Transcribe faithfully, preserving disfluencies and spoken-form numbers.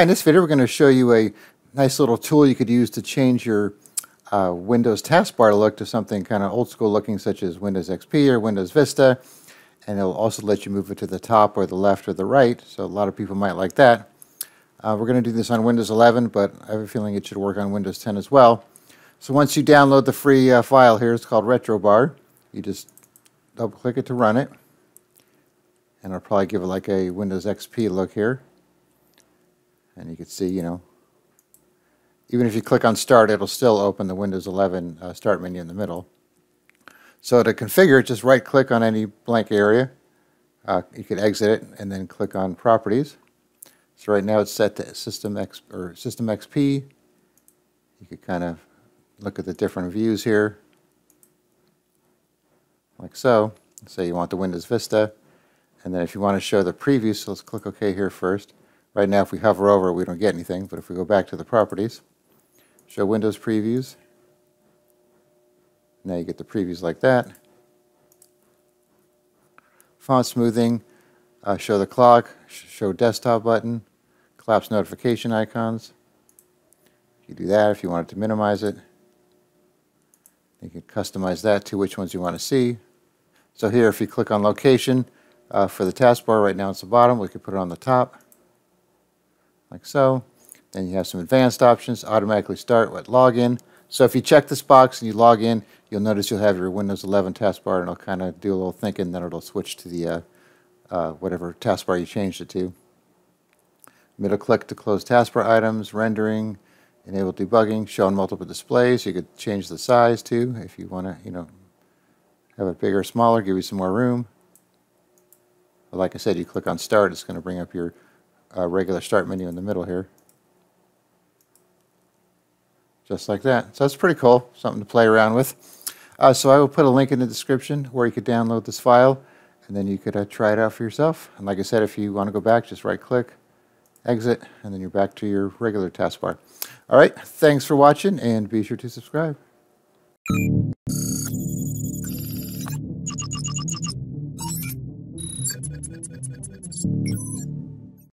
Hi, in this video we're going to show you a nice little tool you could use to change your uh, Windows taskbar look to something kind of old-school looking, such as Windows X P or Windows Vista, and it'll also let you move it to the top or the left or the right, so a lot of people might like that. Uh, we're going to do this on Windows eleven, but I have a feeling it should work on Windows ten as well. So once you download the free uh, file here, it's called RetroBar, you just double-click it to run it, and I'll probably give it like a Windows X P look here. And you can see, you know, even if you click on Start, it'll still open the Windows eleven uh, Start menu in the middle. So to configure it, just right-click on any blank area. Uh, you could exit it and then click on Properties. So right now it's set to System X or System X P. You could kind of look at the different views here, like so. Say you want the Windows Vista, and then if you want to show the preview, so let's click OK here first. Right now, if we hover over, we don't get anything, but if we go back to the properties, show Windows previews, now you get the previews like that. Font smoothing, uh, show the clock, show desktop button, collapse notification icons. You do that if you wanted to minimize it. You can customize that to which ones you want to see. So here, if you click on location uh, for the taskbar, right now it's the bottom, we could put it on the top. Like so. Then you have some advanced options, automatically start with login. So if you check this box and you log in, you'll notice you'll have your Windows eleven taskbar, and it'll kind of do a little thinking, then it'll switch to the uh, uh, whatever taskbar you changed it to. Middle click to close taskbar items, rendering, enable debugging, show on multiple displays. You could change the size too if you want to, you know, have it bigger or smaller, give you some more room. But like I said, you click on Start, it's going to bring up your Uh, regular start menu in the middle here, just like that. So that's pretty cool, something to play around with. Uh, so I will put a link in the description where you could download this file, and then you could uh, try it out for yourself. And like I said, if you want to go back, just right click, exit, and then you're back to your regular taskbar. All right, thanks for watching, and be sure to subscribe.